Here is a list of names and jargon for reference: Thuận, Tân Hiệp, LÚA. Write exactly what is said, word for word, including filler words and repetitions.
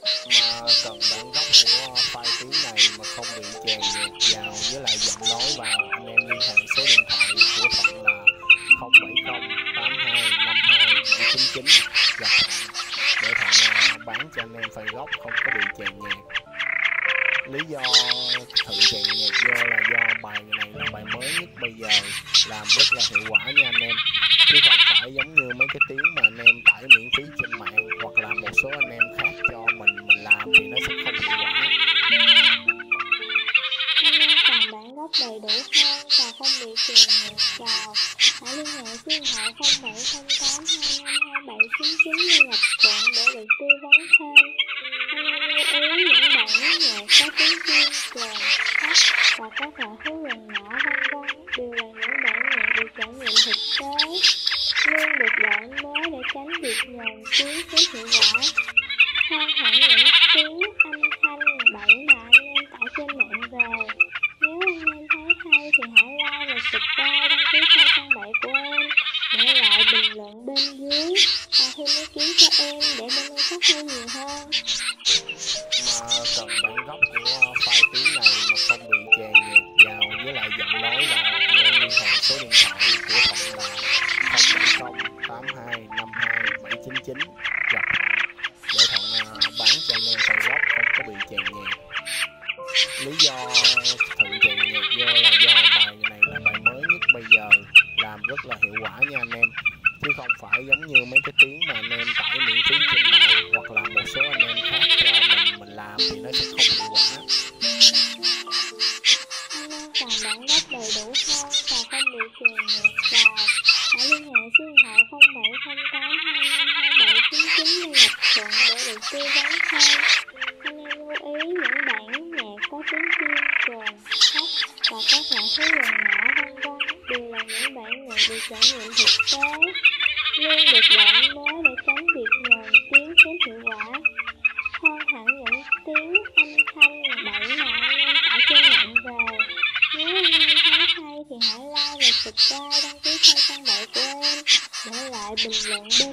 mà cần bản gốc của file tiếng này mà không bị chèn nhạc vào với lại giọng nói vào, anh em liên hệ số điện thoại của Thuận là không bảy không tám hai năm hai bảy chín chín dạ, để Thuận bán cho anh em file gốc không có bị chèn nhạc. Lý do Thuận chèn nhạc vô là do bài này là bài mới nhất bây giờ, làm rất là hiệu quả nha anh em, chứ không phải giống như mấy cái tiếng mà anh em tải miễn phí trên mạng hoặc là một số anh em khác cho mình mình làm thì nó sẽ không hiệu quả. Còn bản gốc đầy đủ hơn và không bị chèn nhạc vào, hãy liên hệ số điện thoại không bảy không tám hai năm hai bảy chín chín liên lạc Thuận để được tư vấn thêm. Anh em lưu ý những bản nhạc có tiếng riêng, chèn, thắt và các loại thứ gần nhỏ vân vân đều là những bản nhạc được trải nghiệm thực tế, luôn được đổi mới để tránh việc nhàn tiếng kém hiệu quả. Hơn hẳn những tiếng âm thanh bậy mà anh em tải trên mạng về. Nếu anh em thấy hay thì hãy like và subscribe, đăng ký theo trang bậy của em, để lại bình luận bên dưới và thêm ý kiến cho em để bên em phát huy nhiều hơn. Mà cần bản gốc của file tiếng này mà không bị chèn nhạc vào với lại giọng nói vào, nên liên hệ số điện thoại của Thuận là không bảy không tám hai năm hai bảy chín chín gặp để Thuận bán cho anh em file gốc không có bị chèn nhạc. Lý do Thuận chèn nhạc vô là do bài này là bài mới nhất bây giờ, làm rất là hiệu quả nha anh em, chứ không phải giống như mấy cái tiếng mà anh em tải miễn phí trên mạng hoặc là một số anh em khác cho mình mình làm thì nó sẽ không hiệu quả. Anh em cần bản gốc đầy đủ hơn và không bị chèn nhạc vào, hãy liên hệ số điện thoại không bảy không tám hai năm hai bảy chín chín liên lạc Thuận để được tư vấn thêm. Anh em lưu ý những bản nhạc có tiếng riêng, chèn, thắt và các loại thứ gần nhỏ vân vân đều là những bản nhạc được trải nghiệm thực tế, luôn được đổi mới để tránh việc nhàn tiếng kém hiệu quả. Hơn hẳn những tiếng âm thanh bậy mà anh em tải trên mạng về. Nếu anh em thấy hay thì hãy like và subscribe, đăng ký theo trang bậy của em, để lại bình luận bên